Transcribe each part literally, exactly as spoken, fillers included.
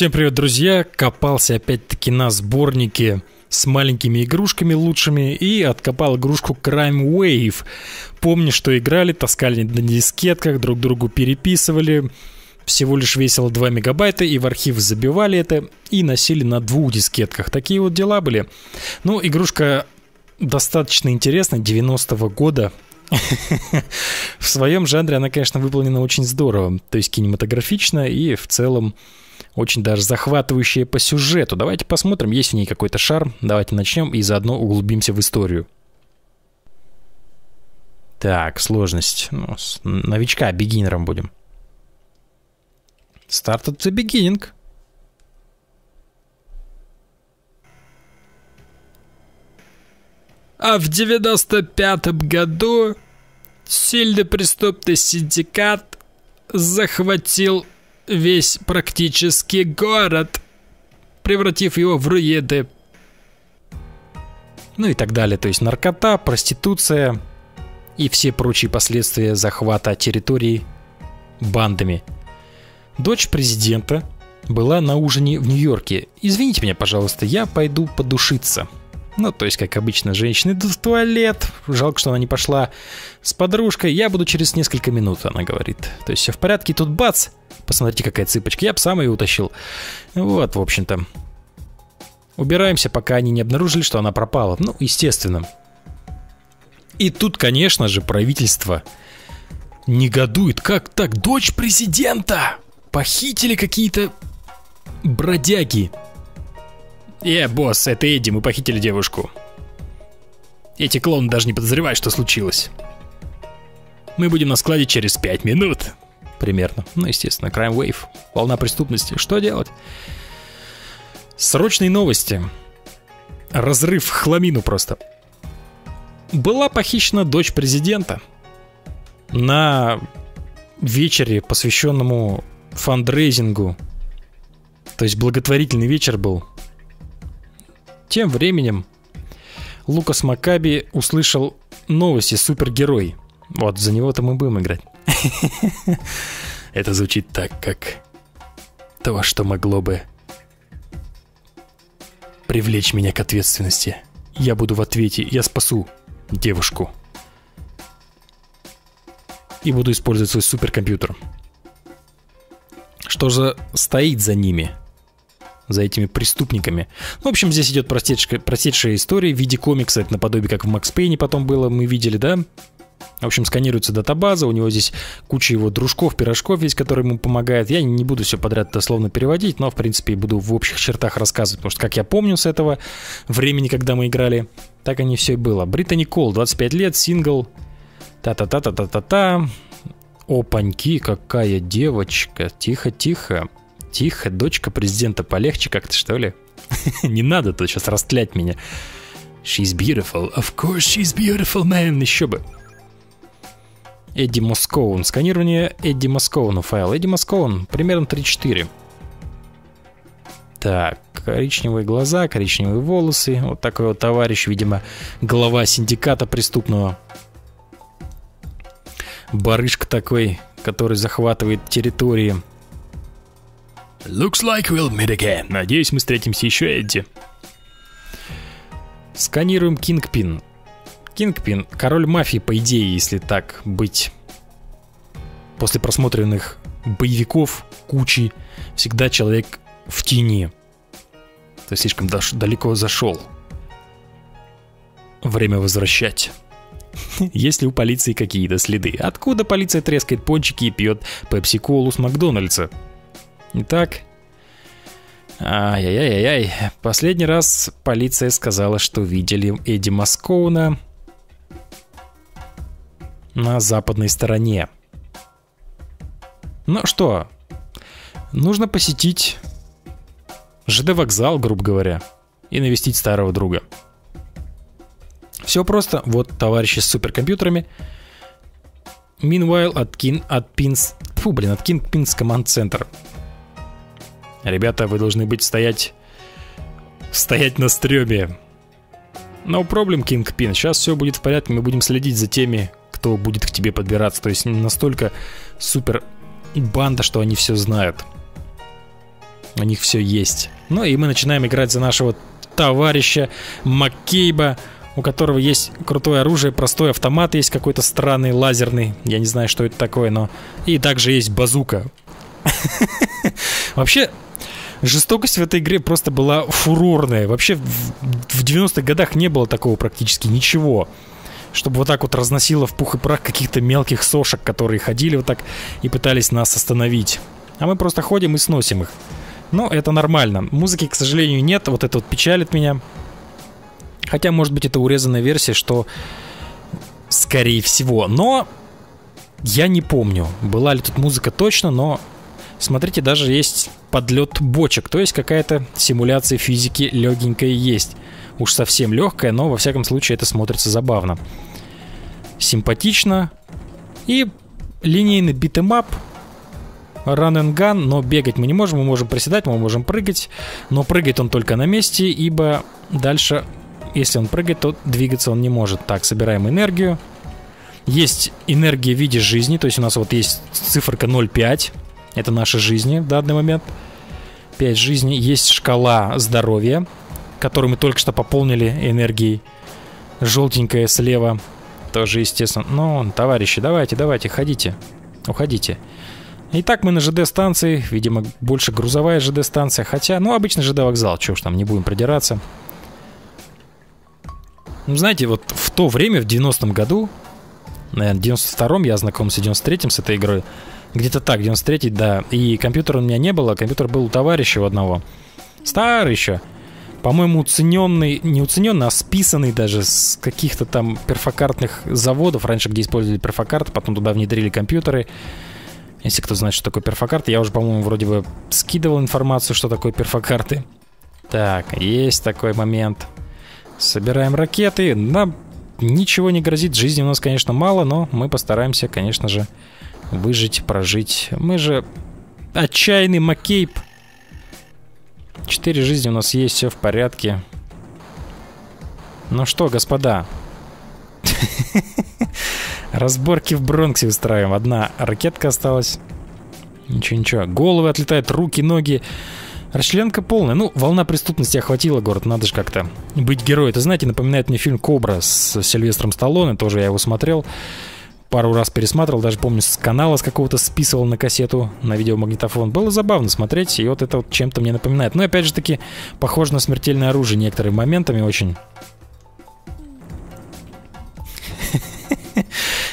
Всем привет, друзья! Копался опять-таки на сборнике с маленькими игрушками лучшими и откопал игрушку Crime Wave. Помню, что играли, таскали на дискетках, друг другу переписывали. Всего лишь весило два мегабайта, и в архив забивали это и носили на двух дискетках. Такие вот дела были. Ну, игрушка достаточно интересная, девяностого года. В своем жанре она, конечно, выполнена очень здорово. То есть кинематографично и в целом очень даже захватывающая по сюжету. Давайте посмотрим, есть в ней какой-то шарм. Давайте начнем и заодно углубимся в историю. Так, сложность. Ну, с новичка, бигинером будем. Start at the beginning. А в девяносто пятом году сильно преступный синдикат захватил весь практически город, превратив его в руины. Ну и так далее. То есть наркота, проституция и все прочие последствия захвата территории бандами. Дочь президента была на ужине в Нью-Йорке. Извините меня, пожалуйста, я пойду подушиться. Ну, то есть, как обычно, женщины идут в туалет. Жалко, что она не пошла с подружкой. Я буду через несколько минут, она говорит. То есть все в порядке, и тут бац! Посмотрите, какая цыпочка. Я бы сам ее утащил. Вот, в общем-то. Убираемся, пока они не обнаружили, что она пропала. Ну, естественно. И тут, конечно же, правительство негодует. Как так? Дочь президента похитили какие-то бродяги. «Э, босс, это Эдди, мы похитили девушку. Эти клоуны даже не подозревают, что случилось. Мы будем на складе через пять минут». Примерно. Ну, естественно, Crime Wave. Волна преступности. Что делать? Срочные новости. Разрыв в хламину просто. Была похищена дочь президента. На вечере, посвященному фандрейзингу. То есть благотворительный вечер был. Тем временем Лукас Макаби услышал новости «Супергерой». Вот, за него-то мы будем играть. Это звучит так, как то, что могло бы привлечь меня к ответственности. Я буду в ответе, я спасу девушку. И буду использовать свой суперкомпьютер. Что же стоит за ними? За этими преступниками. Ну, в общем, здесь идет простейшая, простейшая история в виде комикса. Это наподобие, как в Макс Пейне потом было, мы видели, да? В общем, сканируется датабаза, у него здесь куча его дружков, пирожков есть, которые ему помогают. Я не буду все подряд дословно переводить, но, в принципе, буду в общих чертах рассказывать, потому что, как я помню с этого времени, когда мы играли, так они все и было. Бриттани Колл, двадцать пять лет, сингл, та-та-та-та-та-та-та. Опаньки, какая девочка, тихо-тихо. Тихо, дочка президента, полегче как-то, что ли? Не надо тут сейчас растлять меня. She's beautiful. Of course she's beautiful, man. Еще бы. Эдди Москоун. Сканирование Эдди Москоуна. Файл Эдди Москоун. Примерно три-четыре. Так, коричневые глаза, коричневые волосы. Вот такой вот товарищ, видимо, глава синдиката преступного. Барышка такой, который захватывает территории. Looks like we'll meet again. Надеюсь, мы встретимся еще, Эдди. Сканируем Кингпин. Кингпин, король мафии, по идее, если так быть. После просмотренных боевиков кучи всегда человек в тени. То есть слишком далеко зашел. Время возвращать. Есть ли у полиции какие-то следы? Откуда полиция трескает пончики и пьет пепси-колу с Макдональдса? Итак, ай-яй-яй-яй, последний раз полиция сказала, что видели Эдди Москоуна на западной стороне. Ну что, нужно посетить ЖД-вокзал, грубо говоря, и навестить старого друга. Все просто, вот товарищи с суперкомпьютерами. Meanwhile, от Кин, от Пинс, фу, блин, от Кингпинс команд-центр. Ребята, вы должны быть стоять... Стоять на стреме. No problem, Кингпин. Сейчас все будет в порядке. Мы будем следить за теми, кто будет к тебе подбираться. То есть настолько супер банда, что они все знают. у них все есть. Ну и мы начинаем играть за нашего товарища Маккейба, у которого есть крутое оружие, простой автомат, есть какой-то странный лазерный, я не знаю, что это такое, но... И также есть базука. Вообще, жестокость в этой игре просто была фурорная. Вообще, в девяностых годах не было такого практически ничего, чтобы вот так вот разносило в пух и прах каких-то мелких сошек, которые ходили вот так и пытались нас остановить. А мы просто ходим и сносим их. Но это нормально. Музыки, к сожалению, нет. Вот это вот печалит меня. Хотя, может быть, это урезанная версия, что... Скорее всего. Но... Я не помню, была ли тут музыка точно, но... Смотрите, даже есть подлет бочек. То есть какая-то симуляция физики легенькая есть. Уж совсем легкая, но, во всяком случае, это смотрится забавно. Симпатично. И линейный битэмап. Run and gun, но бегать мы не можем. Мы можем приседать, мы можем прыгать. Но прыгает он только на месте, ибо дальше, если он прыгает, то двигаться он не может. Так, собираем энергию. Есть энергия в виде жизни. То есть у нас вот есть циферка ноль пять. Это наши жизни в данный момент. пять жизней. Есть шкала здоровья, которую мы только что пополнили энергией. Желтенькая слева. Тоже, естественно. Ну, товарищи, давайте, давайте, ходите. Уходите. Итак, мы на ЖД-станции, видимо, больше грузовая ЖД-станция, хотя, ну, обычный ЖД-вокзал, чего ж там, не будем продираться. Ну, знаете, вот в то время, в девяностом году, наверное, в девяносто втором, я знаком с девяносто третьим, с этой игрой, где-то так, девяносто третий, да, и компьютера у меня не было, компьютер был у товарища у одного, старый еще, по-моему, уцененный, не уцененный, а списанный даже с каких-то там перфокартных заводов, раньше где использовали перфокарты, потом туда внедрили компьютеры. Если кто знает, что такое перфокарты, я уже, по-моему, вроде бы скидывал информацию, что такое перфокарты. Так, есть такой момент. Собираем ракеты. Нам ничего не грозит. Жизни у нас, конечно, мало, но мы постараемся, конечно же, выжить, прожить. Мы же отчаянный Маккейб. Четыре жизни у нас есть, все в порядке. Ну что, господа... Разборки в Бронксе устраиваем. Одна ракетка осталась. Ничего-ничего. Головы отлетают, руки, ноги. Расчленка полная. Ну, волна преступности охватила город. Надо же как-то быть героем. Это, знаете, напоминает мне фильм «Кобра» с Сильвестром Сталлоне. Тоже я его смотрел. Пару раз пересматривал. Даже, помню, с канала с какого-то списывал на кассету, на видеомагнитофон. Было забавно смотреть. И вот это вот чем-то мне напоминает. Но, опять же таки, похоже на «Смертельное оружие» некоторыми моментами очень...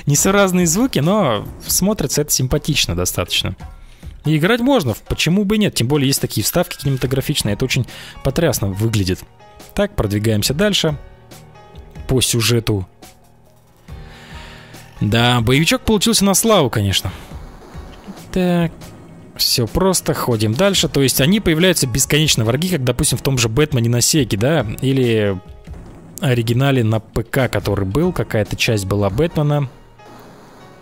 Несуразные звуки, но смотрится это симпатично достаточно. И играть можно, почему бы и нет. Тем более есть такие вставки кинематографичные. Это очень потрясно выглядит. Так, продвигаемся дальше по сюжету. Да, боевичок получился на славу, конечно. Так, все просто, ходим дальше. То есть они появляются бесконечно, враги, как, допустим, в том же Бэтмене на Сеге, да? Или... оригинале на ПК, который был. Какая-то часть была Бэтмена.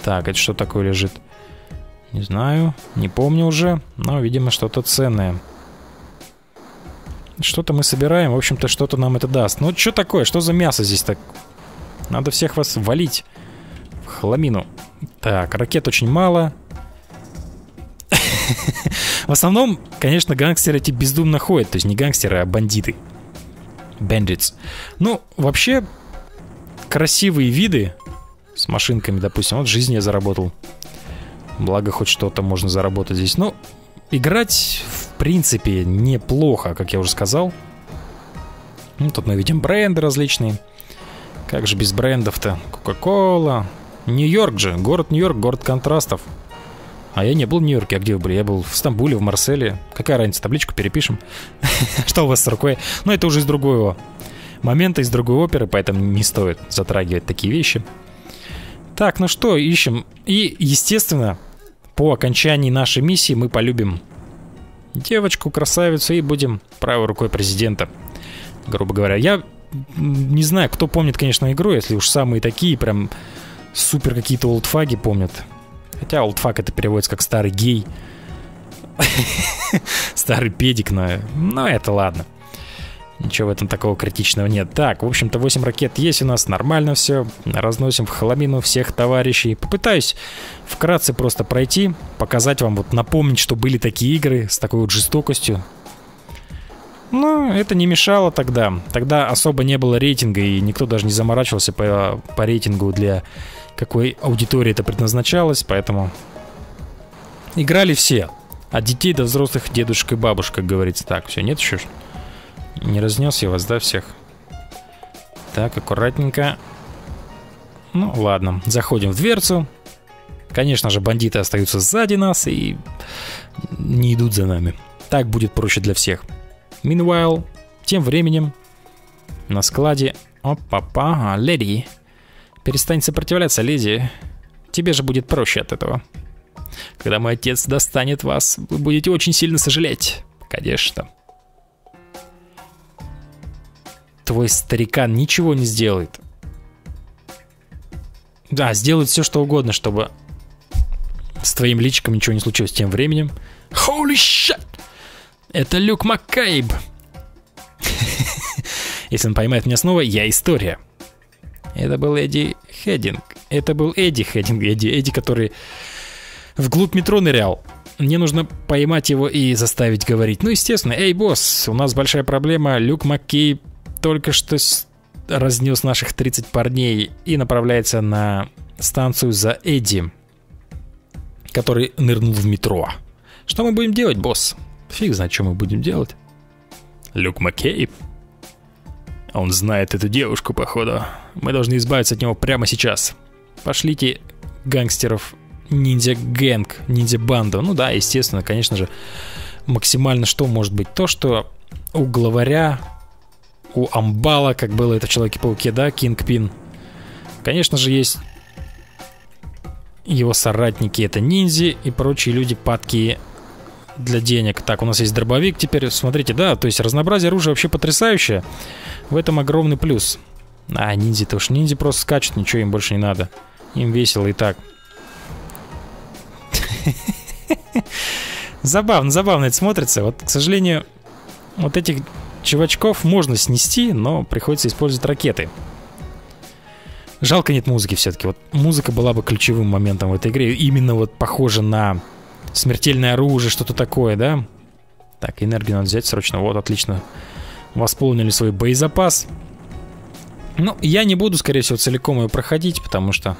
Так, это что такое лежит? Не знаю, не помню уже. Но, видимо, что-то ценное. Что-то мы собираем, в общем-то, что-то нам это даст. Ну, что такое? Что за мясо здесь так? Надо всех вас валить в хламину. Так, ракет очень мало. В основном, конечно, гангстеры эти бездумно ходят. То есть не гангстеры, а бандиты. Bandits. Ну, вообще, красивые виды с машинками, допустим. Вот жизнь я заработал. Благо, хоть что-то можно заработать здесь. Но играть, в принципе, неплохо, как я уже сказал. Ну, тут мы видим бренды различные. Как же без брендов-то? Кока-кола. Нью-Йорк же. Город Нью-Йорк, город контрастов. А я не был в Нью-Йорке, а где вы были? Я был в Стамбуле, в Марселе. Какая разница, табличку перепишем. Что у вас с рукой? Но это уже из другого момента, из другой оперы, поэтому не стоит затрагивать такие вещи. Так, ну что, ищем. И, естественно, по окончании нашей миссии мы полюбим девочку, красавицу, и будем правой рукой президента, грубо говоря. Я не знаю, кто помнит, конечно, игру, если уж самые такие прям супер какие-то олдфаги помнят. Хотя олдфак это переводится как старый гей. Старый педик, но... но это ладно. Ничего в этом такого критичного нет. Так, в общем-то, восемь ракет есть у нас. Нормально все. Разносим в хламину всех товарищей. Попытаюсь вкратце просто пройти, показать вам, вот напомнить, что были такие игры с такой вот жестокостью. Ну, это не мешало тогда. Тогда особо не было рейтинга, и никто даже не заморачивался по, по рейтингу, для какой аудитории это предназначалось. Поэтому играли все. От детей до взрослых, дедушек и бабушек, как говорится. Так, все, нет еще? Не разнес я вас, да, всех? Так, аккуратненько. Ну, ладно. Заходим в дверцу. Конечно же, бандиты остаются сзади нас и не идут за нами. Так будет проще для всех. Meanwhile, тем временем на складе... Опа-па, леди. Перестань сопротивляться, леди. Тебе же будет проще от этого. Когда мой отец достанет вас, вы будете очень сильно сожалеть. Конечно. Твой старикан ничего не сделает. Да, сделает все, что угодно, чтобы с твоим личиком ничего не случилось. Тем временем... Holy shit! Это Люк Маккейн. Если он поймает меня снова, я история. Это был Эдди Хеддинг. Это был Эдди Хеддинг. Эдди, Эдди, который... Вглубь метро нырял. Мне нужно поймать его и заставить говорить. Ну, естественно. Эй, босс, у нас большая проблема. Люк Маккейн только что разнес наших тридцать парней и направляется на станцию за Эдди, который нырнул в метро. Что мы будем делать, босс? Фиг знает, что мы будем делать. Люк Маккейн? Он знает эту девушку, походу. Мы должны избавиться от него прямо сейчас. Пошлите гангстеров... Ниндзя-гэнг, ниндзя-банда. Ну да, естественно, конечно же. Максимально что может быть? То, что у главаря, у амбала, как было это в Человеке-пауке, да, Кингпин. Конечно же, есть его соратники, это ниндзи и прочие люди, падкие для денег. Так, у нас есть дробовик теперь, смотрите, да, то есть разнообразие оружия вообще потрясающее. В этом огромный плюс. А, ниндзи-то уж, ниндзи просто скачут, ничего им больше не надо. Им весело и так. Забавно, забавно это смотрится. Вот, к сожалению, вот этих чувачков можно снести, но приходится использовать ракеты. Жалко, нет музыки все-таки. Вот музыка была бы ключевым моментом в этой игре. Именно вот похоже на смертельное оружие, что-то такое, да? Так, энергию надо взять срочно. Вот, отлично. Восполнили свой боезапас. Ну, я не буду, скорее всего, целиком ее проходить, потому что...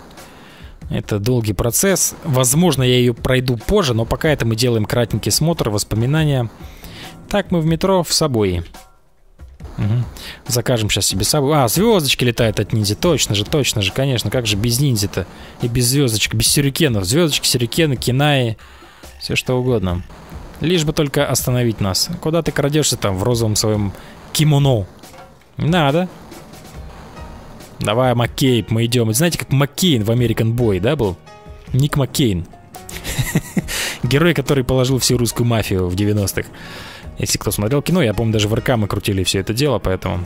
это долгий процесс. Возможно, я ее пройду позже, но пока это мы делаем кратенький смотр, воспоминания. Так, мы в метро, в Сабуи. Угу. Закажем сейчас себе Сабуи. А, звездочки летают от ниндзя. Точно же, точно же, конечно. Как же без ниндзя-то? И без звездочек, без сюрикенов. Звездочки, сюрикены, кинаи. Все что угодно. Лишь бы только остановить нас. Куда ты крадешься там в розовом своем кимоно? Не надо. Давай, Маккейн, мы идем. Знаете, как Маккейн в Американ Бой, да, был? Ник Маккейн. Герой, который положил всю русскую мафию в девяностых. Если кто смотрел кино, я помню, даже в РК мы крутили все это дело, поэтому...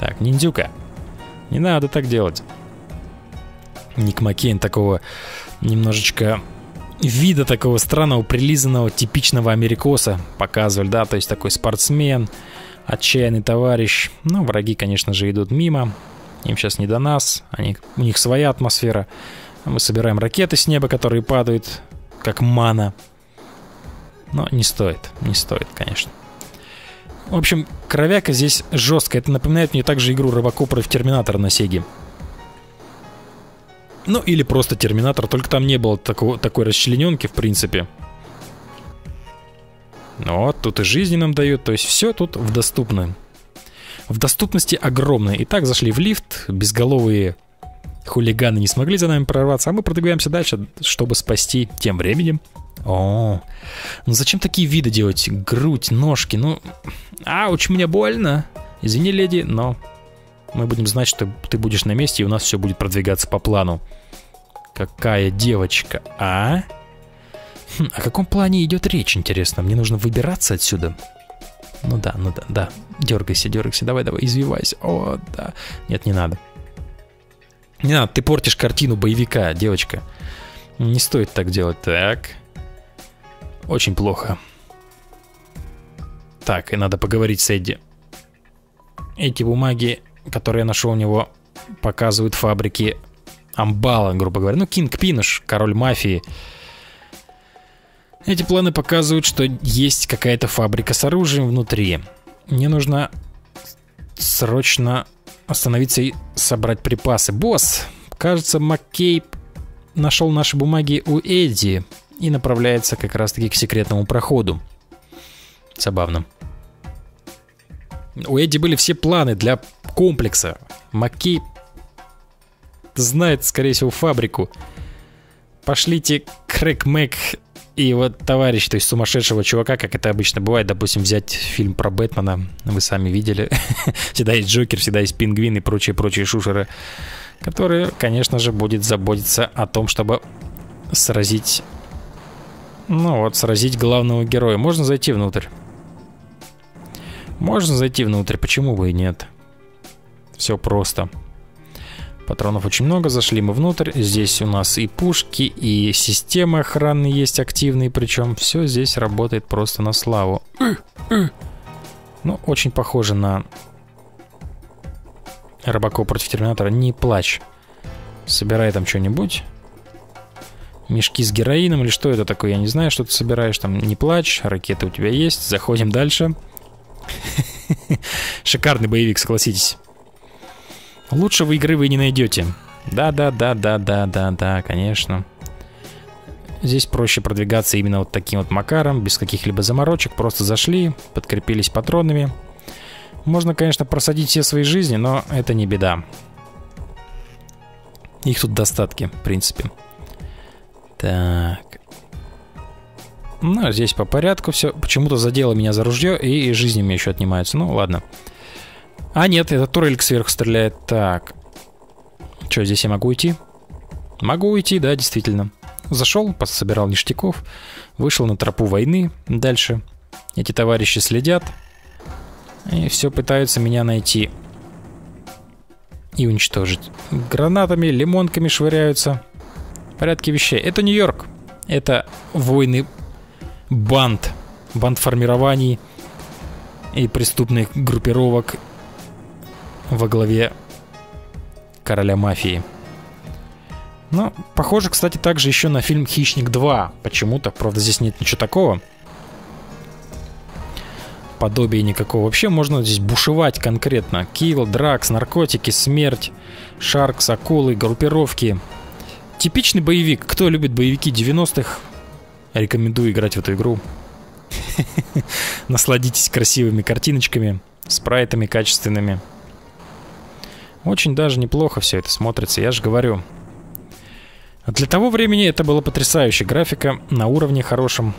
Так, ниндзюка. Не надо так делать. Ник Маккейн такого немножечко... вида такого странного, прилизанного, типичного америкоса показывали, да? То есть такой спортсмен, отчаянный товарищ. Ну, враги, конечно же, идут мимо. Им сейчас не до нас, они, у них своя атмосфера. Мы собираем ракеты с неба, которые падают, как мана. Но не стоит, не стоит, конечно. В общем, кровяка здесь жесткая. Это напоминает мне также игру Рыбаков против терминатора на Сеге. Ну, или просто терминатор, только там не было такого, такой расчлененки, в принципе. Вот, тут и жизни нам дают, то есть все тут в доступном. В доступности огромная. Итак, зашли в лифт. Безголовые хулиганы не смогли за нами прорваться. А мы продвигаемся дальше, чтобы спасти тем временем. О, ну зачем такие виды делать? Грудь, ножки, ну... Ауч, мне больно. Извини, леди, но... мы будем знать, что ты будешь на месте, и у нас все будет продвигаться по плану. Какая девочка, а? Хм, о каком плане идет речь, интересно? Мне нужно выбираться отсюда. Ну да, ну да, да. Дергайся, дергайся, давай, давай, извивайся. О, да. Нет, не надо. Не надо, ты портишь картину боевика, девочка. Не стоит так делать. Так. Очень плохо. Так, и надо поговорить с Эдди. эти бумаги, которые я нашел у него, показывают фабрики Амбала, грубо говоря. Ну, Кингпин, король мафии. Эти планы показывают, что есть какая-то фабрика с оружием внутри. Мне нужно срочно остановиться и собрать припасы. Босс, кажется, Маккейн нашел наши бумаги у Эдди и направляется как раз-таки к секретному проходу. Забавно. У Эдди были все планы для комплекса. Маккейн знает, скорее всего, фабрику. Пошлите Крэк-Мэк и вот товарищ, то есть сумасшедшего чувака, как это обычно бывает. Допустим, взять фильм про Бэтмена, вы сами видели. Всегда есть Джокер, всегда есть Пингвин и прочие-прочие шушеры, которые, конечно же, будет заботиться о том, чтобы сразить... Ну вот, сразить главного героя. Можно зайти внутрь? Можно зайти внутрь, почему бы и нет? Все просто. Патронов очень много, зашли мы внутрь. Здесь у нас и пушки, и системы охраны есть активные. Причем все здесь работает просто на славу. Ну, очень похоже на Рыбаков против терминатора. Не плачь. Собирай там что-нибудь. Мешки с героином или что это такое, я не знаю. Что ты собираешь там, не плачь. Ракеты у тебя есть, заходим дальше. Шикарный боевик, согласитесь. Лучшего игры вы не найдете. Да-да-да-да-да-да-да, конечно. Здесь проще продвигаться именно вот таким вот макаром, без каких-либо заморочек. Просто зашли, подкрепились патронами. Можно, конечно, просадить все свои жизни, но это не беда. Их тут достатки, в принципе. Так. Ну, здесь по порядку все. Почему-то задело меня за ружье, и жизни мне еще отнимаются. Ну, ладно. А, нет, это турелька сверху стреляет. Так. Что, здесь я могу уйти? Могу уйти, да, действительно. Зашел, пособирал ништяков. Вышел на тропу войны. Дальше эти товарищи следят. И все пытаются меня найти. И уничтожить. Гранатами, лимонками швыряются. В порядке вещей. Это Нью-Йорк. Это войны банд. Банд формирований и преступных группировок во главе короля мафии. Ну, похоже, кстати, также еще на фильм «Хищник два». Почему-то, правда, здесь нет ничего такого. Подобия никакого. Вообще можно здесь бушевать конкретно. Килл, дракс, наркотики, смерть, шаркс, акулы, группировки. Типичный боевик. Кто любит боевики девяностых, рекомендую играть в эту игру. Насладитесь красивыми картиночками, спрайтами качественными. Очень даже неплохо все это смотрится, я же говорю. Для того времени это было потрясающе. Графика на уровне хорошем.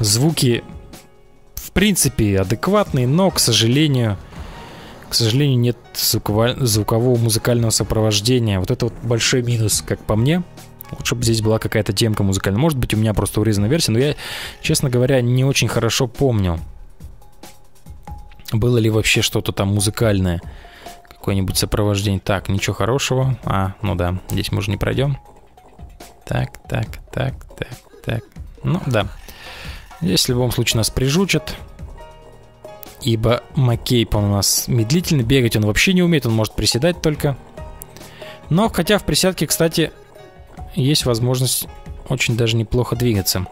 Звуки, в принципе, адекватные, но, к сожалению... К сожалению, нет звукового музыкального сопровождения. Вот это вот большой минус, как по мне. Лучше бы здесь была какая-то темка музыкальная. Может быть, у меня просто урезанная версия, но я, честно говоря, не очень хорошо помню, было ли вообще что-то там музыкальное, какое-нибудь сопровождение. Так, ничего хорошего. А, ну да, здесь мы уже не пройдем. Так, так, так, так, так. Ну да. Здесь в любом случае нас прижучат. Ибо Маккейн у нас медлительно, бегать он вообще не умеет, он может приседать только. Но хотя в присядке, кстати, есть возможность очень даже неплохо двигаться.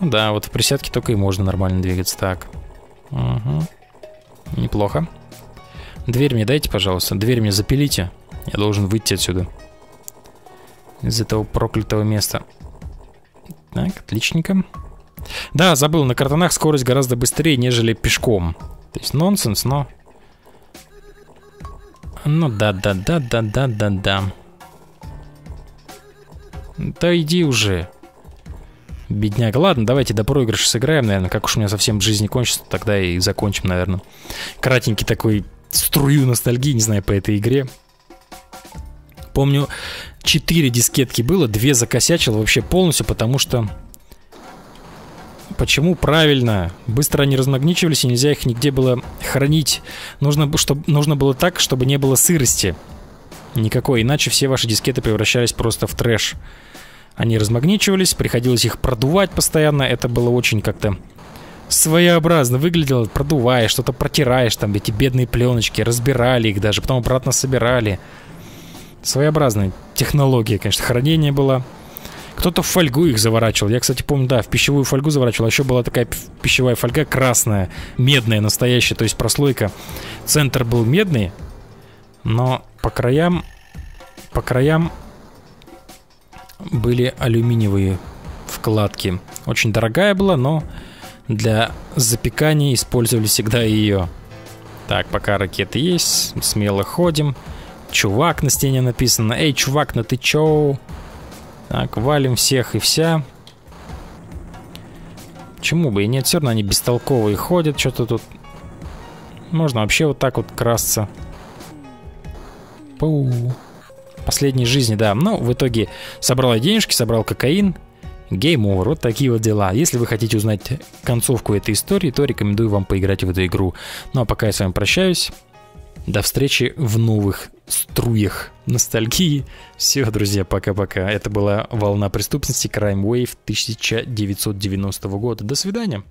Ну да, вот в присядке только и можно нормально двигаться. Так, угу. Неплохо. Дверь мне дайте, пожалуйста, дверь мне запилите. Я должен выйти отсюда, из этого проклятого места. Так, отличненько. Да, забыл, на картонах скорость гораздо быстрее, нежели пешком. То есть нонсенс, но... Ну да-да-да-да-да-да-да. Да иди уже, бедняк. Ладно, давайте до проигрыша сыграем, наверное. Как уж у меня совсем жизнь не кончится, тогда и закончим, наверное. Кратенький такой струю ностальгии, не знаю, по этой игре. Помню, четыре дискетки было, две закосячил вообще полностью, потому что... Почему? Правильно. Быстро они размагничивались, и нельзя их нигде было хранить. Нужно, чтобы, нужно было так, чтобы не было сырости никакой, иначе все ваши дискеты превращались просто в трэш. Они размагничивались, приходилось их продувать постоянно. Это было очень как-то своеобразно выглядело, продуваешь, что-то протираешь, там эти бедные пленочки, разбирали их даже, потом обратно собирали. Своеобразная технология, конечно, хранения была. Кто-то в фольгу их заворачивал. Я, кстати, помню, да, в пищевую фольгу заворачивал. А еще была такая пищевая фольга красная, медная, настоящая, то есть прослойка. Центр был медный, но по краям, по краям были алюминиевые вкладки. Очень дорогая была, но для запекания использовали всегда ее. Так, пока ракеты есть, смело ходим. Чувак на стене написано. Эй, чувак, ну ты чё? Так, валим всех и вся. Чему бы и нет, все равно они бестолковые ходят. Что-то тут... Можно вообще вот так вот красться. Пу. Последней жизни, да. Ну, в итоге собрал я денежки, собрал кокаин. Гейм овер. Вот такие вот дела. Если вы хотите узнать концовку этой истории, то рекомендую вам поиграть в эту игру. Ну, а пока я с вами прощаюсь. До встречи в новых струях ностальгии. Все, друзья, пока-пока. Это была «Волна преступности», Crime Wave тысяча девятьсот девяностого года. До свидания.